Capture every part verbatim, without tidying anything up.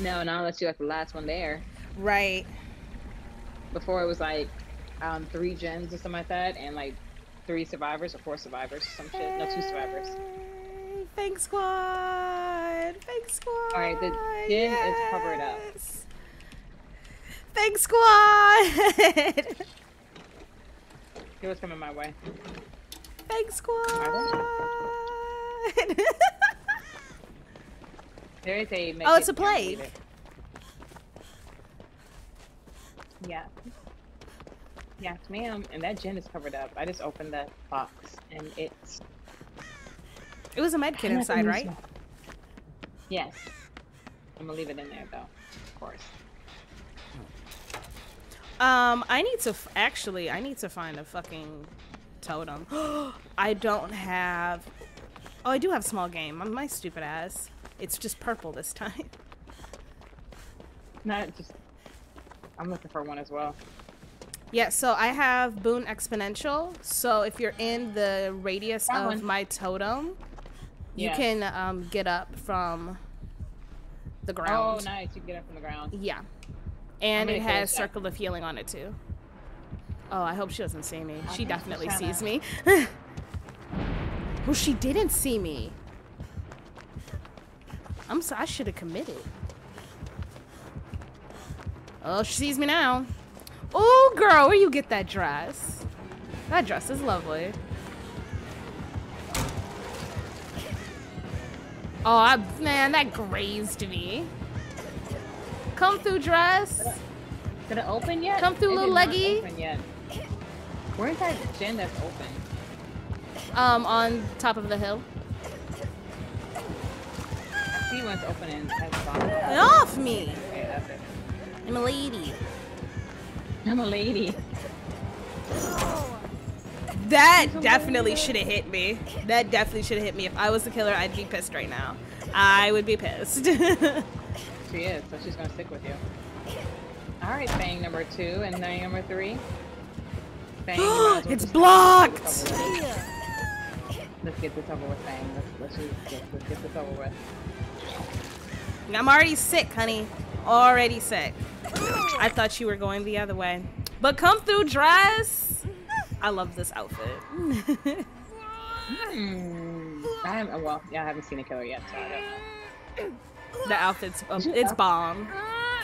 No, not unless you're like the last one there. Right. Before it was like um, three gens or something like that, and like three survivors or four survivors or some shit. Hey, no, two survivors. Fang Squad! Fang Squad! Alright, the gen yes. is covered up. Fang Squad! It was coming my way. Fang Squad! There is a oh, it's a plague. Yeah. Yes, ma'am. And that gin is covered up. I just opened that box, and it's... It was a med kit inside, right? Smell. Yes. I'm gonna leave it in there, though. Of course. Um, I need to... F actually, I need to find a fucking totem. I don't have... Oh, I do have small game. I'm my stupid ass. It's just purple this time. Not just... I'm looking for one as well. Yeah, so I have Boon Exponential. So if you're in the radius that of one. my totem, yeah. you can um, get up from the ground. Oh, nice. You can get up from the ground. Yeah. And it has Circle of Healing on it, too. Oh, I hope she doesn't see me. I she definitely sees out. me. Well, she didn't see me. I'm so I should have committed. Oh, she sees me now. Oh, girl, where you get that dress? That dress is lovely. Oh, I, man, that grazed me. Come through, dress. Did it open yet? Come through, it little leggy. Open yet. Where's that gin that's open? Um, on top of the hill. I see one's opening. Get off me! I'm a lady. I'm a lady. That definitely should have hit me. That definitely should have hit me. If I was the killer, I'd be pissed right now. I would be pissed. She is, so she's gonna stick with you. All right, Fang number two and Fang number three. Fang. It's blocked. Let's get this over with, Fang. Let's, let's, let's, let's get this over with. I'm already sick, honey. Already sick. I thought you were going the other way. But come through, dress. I love this outfit. mm. I haven't, well, yeah, I haven't seen a killer yet, so I don't know. The outfit's um, it's bomb.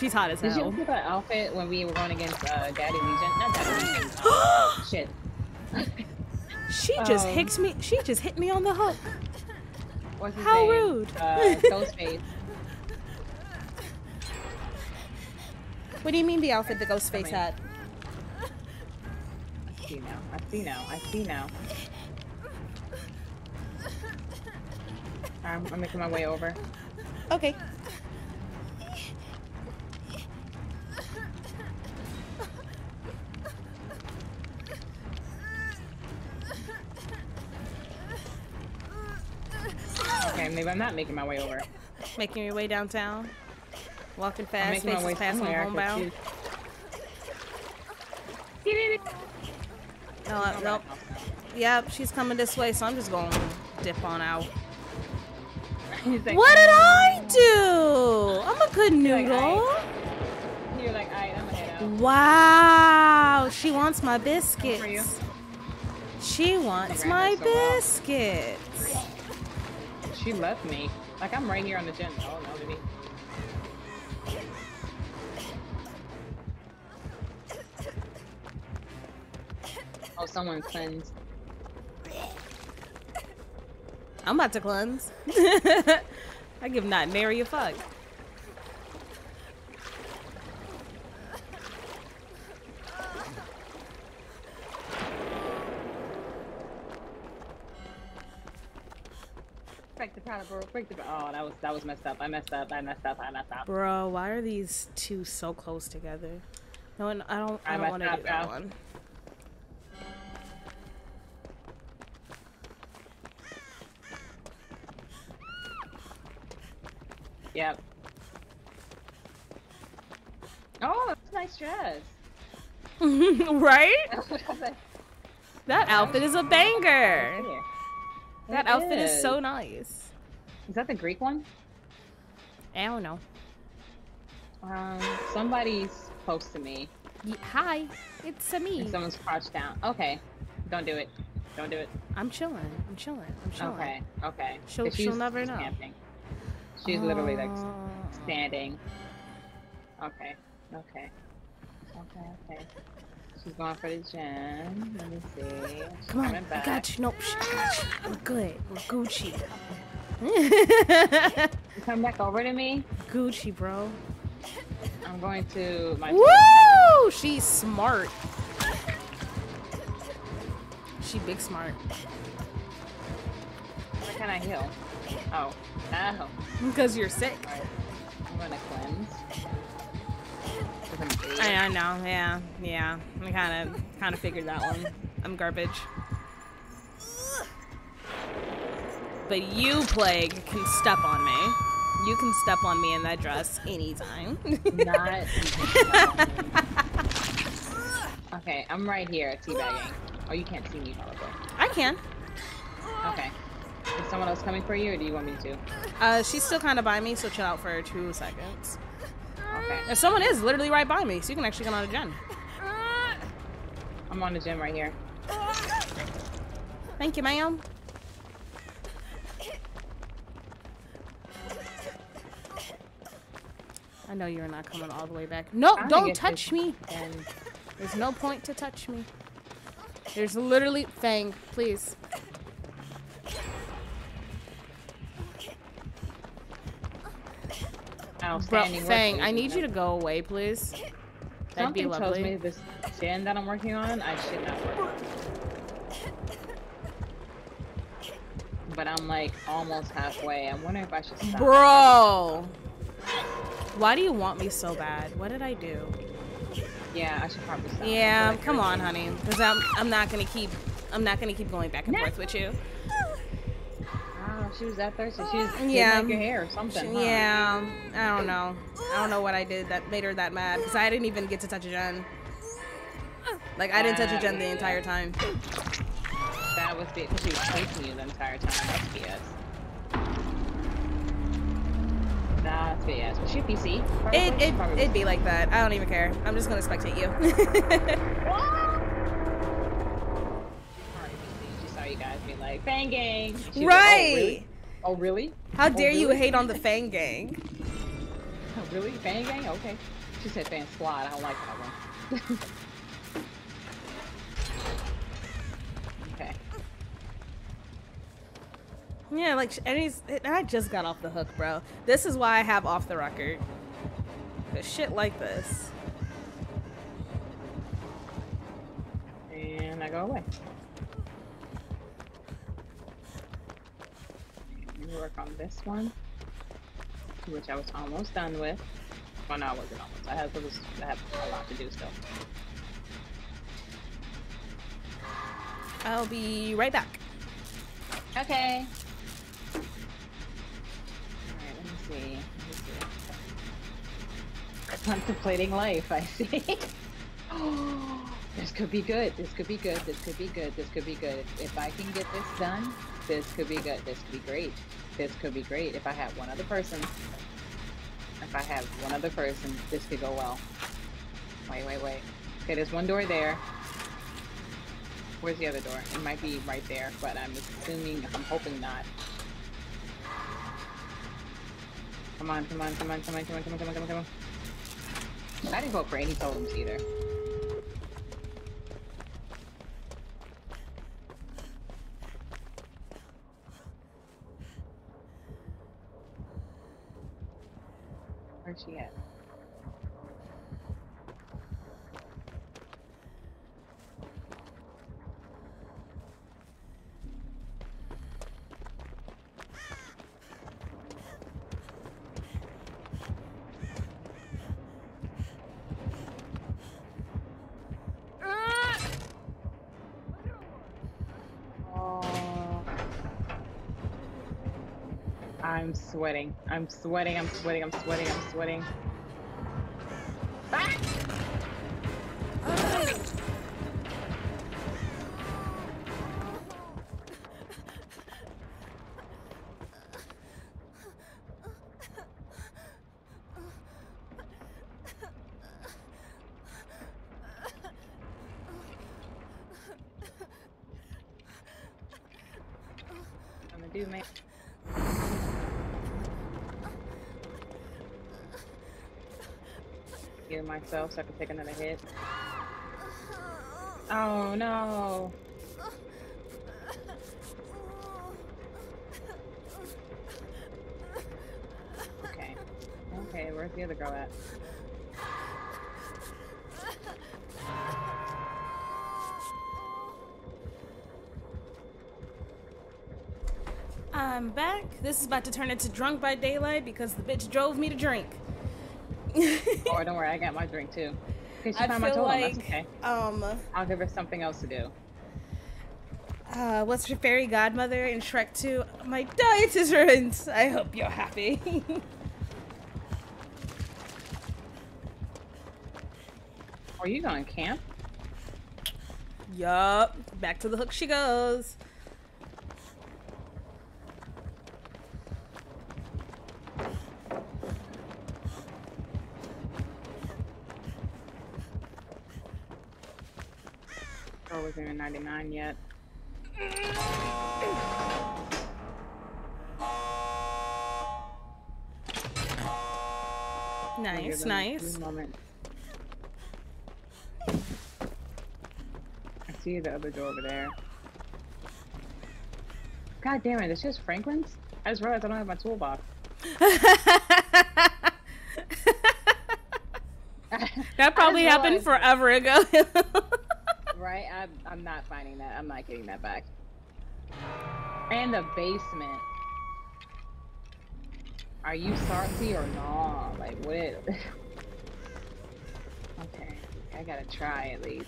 She's hot as hell. Did you look at that outfit when we were going against uh, Daddy Legion? Not Daddy Legion. Oh, shit. She just um, hits me. She just hit me on the hook. What's his How name? rude. Uh, Ghost Face. What do you mean the outfit the Ghost Face had? I see now. I see now. I see now. I'm, I'm making my way over. Okay. Okay, maybe I'm not making my way over. Making your way downtown? Walking fast, faces way past my homebound. No, uh, nope. Yep, she's coming this way, so I'm just gonna dip on out. Like, what did I do? I'm a good noodle. You're like, alright, I'm gonna head out. Wow, she wants my biscuits. She wants my biscuits. She left me. Like, I'm right here on the gym. Oh, no, baby. Oh, someone cleansed. I'm about to cleanse. I give not Mary a fuck. Break the powder, bro. Break the powder. Oh, that was that was messed up. I messed up. I messed up. I messed up. Bro, why are these two so close together? No, one, I don't. I, I don't want to do that one. Yep. Oh, that's a nice dress. Right? That outfit is a banger. That it outfit is. is so nice. Is that the Greek one? I don't know. Um, somebody's close to me. Hi, it's a me. And someone's crouched down. Okay, don't do it. Don't do it. I'm chilling. I'm chilling. I'm chilling. Okay. Okay. She'll, she's, she'll never know. Camping. She's uh... literally like standing. Okay. Okay. Okay. Okay. She's going for the gym. Let me see. She's Come on. I got you. Nope. I got you. We're good. We're Gucci. Come back over to me. Gucci, bro. I'm going to my. Woo! She's smart. She big smart. Where can I heal? Oh. Oh. Because you're sick. Right. I'm gonna cleanse. I, I know, yeah, yeah. I kinda kinda figured that one. I'm garbage. But you, Plague, can step on me. You can step on me in that dress anytime. Not okay, I'm right here, teabagging. Oh, you can't see me, probably. I can. Okay. Is someone else coming for you, or do you want me to? Uh, she's still kind of by me, so chill out for two seconds. Okay. If someone is literally right by me, so you can actually come on a gen. I'm on the gen right here. Thank you, ma'am. I know you're not coming all the way back. No, I don't touch me. And there's no point to touch me. There's literally Feng, please. Bro, Feng, I need you to go away, please. That'd be lovely. Something tells me this stand that I'm working on, I should not work on. But I'm like almost halfway. I'm wondering if I should stop. Bro! Why do you want me so bad? What did I do? Yeah, I should probably stop. Yeah, come on, honey. Because I'm I'm not gonna keep I'm not gonna keep going back and forth with you. Wow, she was that thirsty. She was yeah. like your hair or something. She, huh? Yeah, I don't know. I don't know what I did that made her that mad. Because I didn't even get to touch a gen. Like I didn't touch a gen the entire time. That was because she was chasing you the entire time. That's B S. That's B S. Was she P C? Probably. It it Probably. It'd be like that. I don't even care. I'm just gonna spectate you. She saw you guys be like Fang Gang. She right. Like, oh, really? oh really? How dare oh, really? you hate on the Fang Gang? Oh really? Fang Gang? Okay. She said Fang Squad. I don't like that one. Okay. Yeah, like, and he's, I just got off the hook, bro. This is why I have off the record. But shit like this. And I go away. Let me work on this one, which I was almost done with. Well, no, I wasn't almost. I have, I have a lot to do still. I'll be right back. Okay. Let me see. Let me see. Contemplating life, I see. Oh, this could be good. This could be good. This could be good. This could be good. If, if I can get this done, this could be good. This could be great. This could be great. If I have one other person, if I have one other person, this could go well. Wait, wait, wait. Okay, there's one door there. Where's the other door? It might be right there, but I'm assuming, I'm hoping not. Come on, come on, come on, come on, come on, come on, come on, come on, come on. I didn't go for any totems either. Where's she at? I'm sweating. I'm sweating. I'm sweating. I'm sweating. I'm sweating. Ah! Oh. do, man. Heal myself so I can take another hit. Oh no! Okay. Okay, where's the other girl at? I'm back. This is about to turn into Drunk by Daylight because the bitch drove me to drink. Oh, don't worry, I got my drink too. Cause I feel like, that's okay. um, I'll give her something else to do. Uh, what's your fairy godmother in Shrek two? My diet is ruined. I hope you're happy. Are you going to camp? Yup. Back to the hook she goes. I wasn't in ninety-nine yet. Nice, nice. Moment. I see the other door over there. God damn it, it's just Franklin's? I just realized I don't have my toolbox. That probably happened forever ago. Right? I'm, I'm not finding that. I'm not getting that back. And the basement. Are you salty or not? Like, what? Okay. I gotta try at least.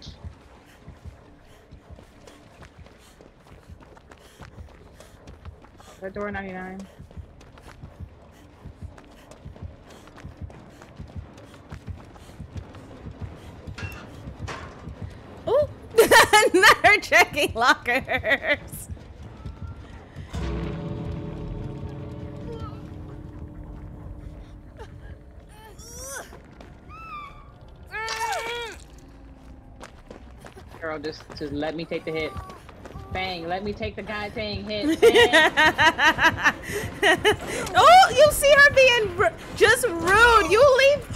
Is that door ninety-nine? Ooh! Another checking lockers! Girl, just, just let me take the hit. Bang, let me take the guy saying hit. Oh, you see her being r just rude. You leave.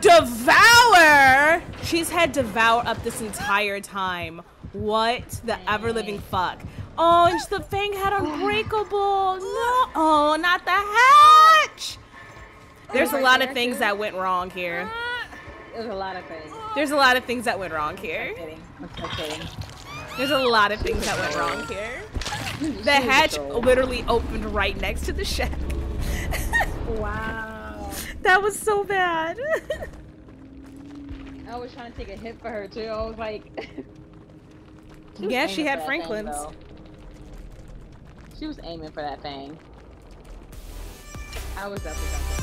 Devour. She's had Devour up this entire time. What the ever living fuck? Oh, and the Fang had Unbreakable. No, oh, not the hatch. There's a lot of things that went wrong here. There's a lot of things. There's a lot of things that went wrong here. There's a lot of things that went wrong here. The hatch literally opened right next to the shack. Wow. That was so bad. I was trying to take a hit for her, too. I was like... she was yeah, she had Franklin's. Thing, she was aiming for that thing. I was up with that thing.